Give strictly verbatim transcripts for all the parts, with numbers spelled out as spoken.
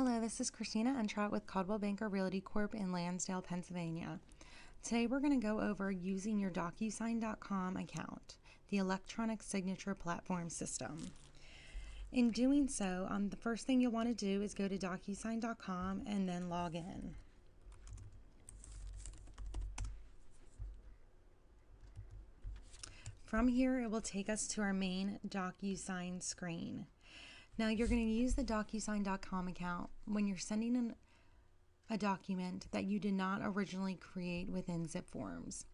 Hello, this is Christina Entrot with Coldwell Banker Realty Corp in Lansdale, Pennsylvania. Today we're going to go over using your DocuSign dot com account, the electronic signature platform system. In doing so, um, the first thing you'll want to do is go to DocuSign dot com and then log in. From here, it will take us to our main DocuSign screen. Now you're going to use the DocuSign dot com account when you're sending an, a document that you did not originally create within ZipForms.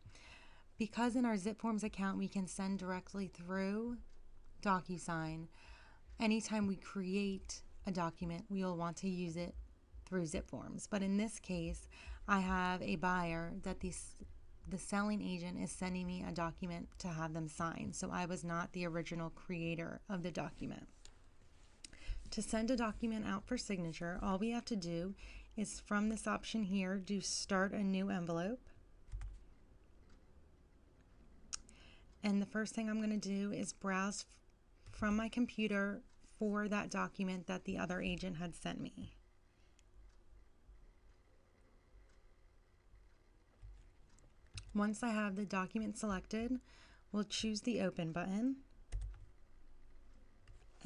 Because in our ZipForms account we can send directly through DocuSign, anytime we create a document we'll want to use it through ZipForms. But in this case, I have a buyer that the, the selling agent is sending me a document to have them sign, so I was not the original creator of the document. To send a document out for signature, all we have to do is from this option here, do start a new envelope. And the first thing I'm going to do is browse from my computer for that document that the other agent had sent me. Once I have the document selected, we'll choose the open button.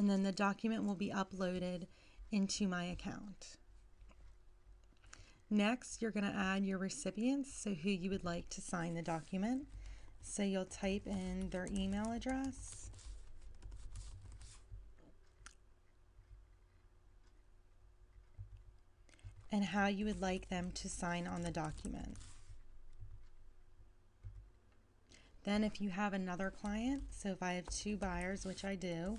And then the document will be uploaded into my account. Next, you're going to add your recipients, so who you would like to sign the document. So you'll type in their email address. And how you would like them to sign on the document. Then if you have another client, so if I have two buyers, which I do,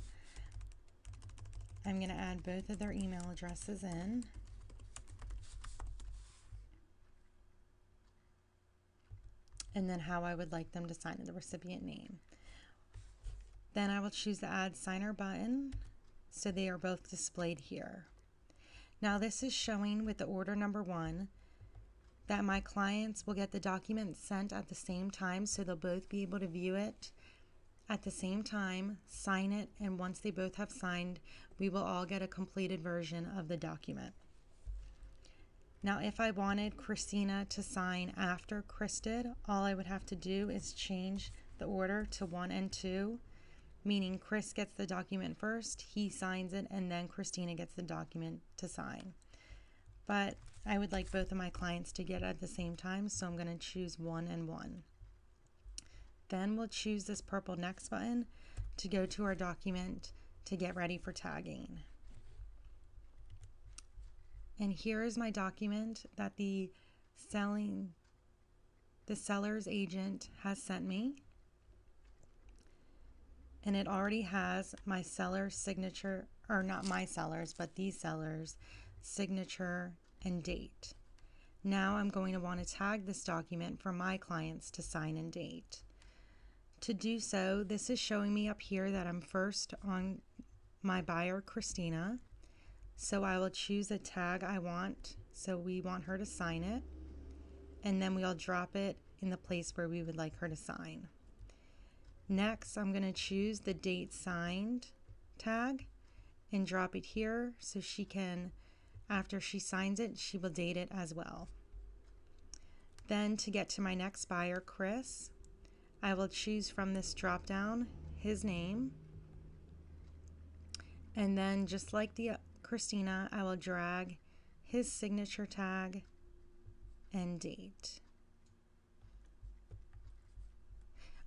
I'm going to add both of their email addresses in. And then how I would like them to sign the recipient name. Then I will choose the Add Signer button, so they are both displayed here. Now this is showing with the order number one that my clients will get the document sent at the same time, so they'll both be able to view it at the same time, sign it, and once they both have signed, we will all get a completed version of the document. Now, if I wanted Christina to sign after Chris did, all I would have to do is change the order to one and two, meaning Chris gets the document first, he signs it, and then Christina gets the document to sign. But I would like both of my clients to get it at the same time, so I'm going to choose one and one. Then we'll choose this purple next button to go to our document to get ready for tagging. And here is my document that the selling, the seller's agent has sent me. And it already has my seller's signature, or not my seller's, but the seller's signature and date. Now I'm going to want to tag this document for my clients to sign and date. To do so, this is showing me up here that I'm first on my buyer, Christina. So I will choose a tag I want. So we want her to sign it. And then we'll drop it in the place where we would like her to sign. Next, I'm going to choose the date signed tag and drop it here so she can, after she signs it, she will date it as well. Then to get to my next buyer, Chris, I will choose from this drop down his name, and then just like the uh, Christina, I will drag his signature tag and date.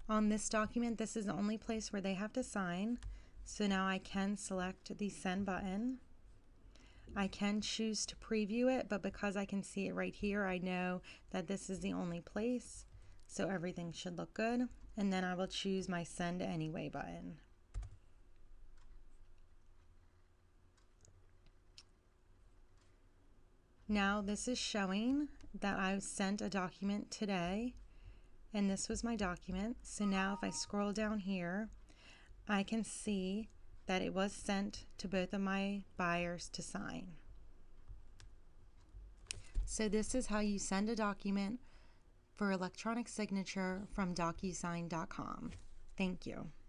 On this document, this is the only place where they have to sign, so now I can select the send button. I can choose to preview it, but because I can see it right here, I know that this is the only place. So everything should look good. And then I will choose my Send Anyway button. Now this is showing that I sent a document today, and this was my document. So now if I scroll down here, I can see that it was sent to both of my buyers to sign. So this is how you send a document for electronic signature from DocuSign dot com. Thank you.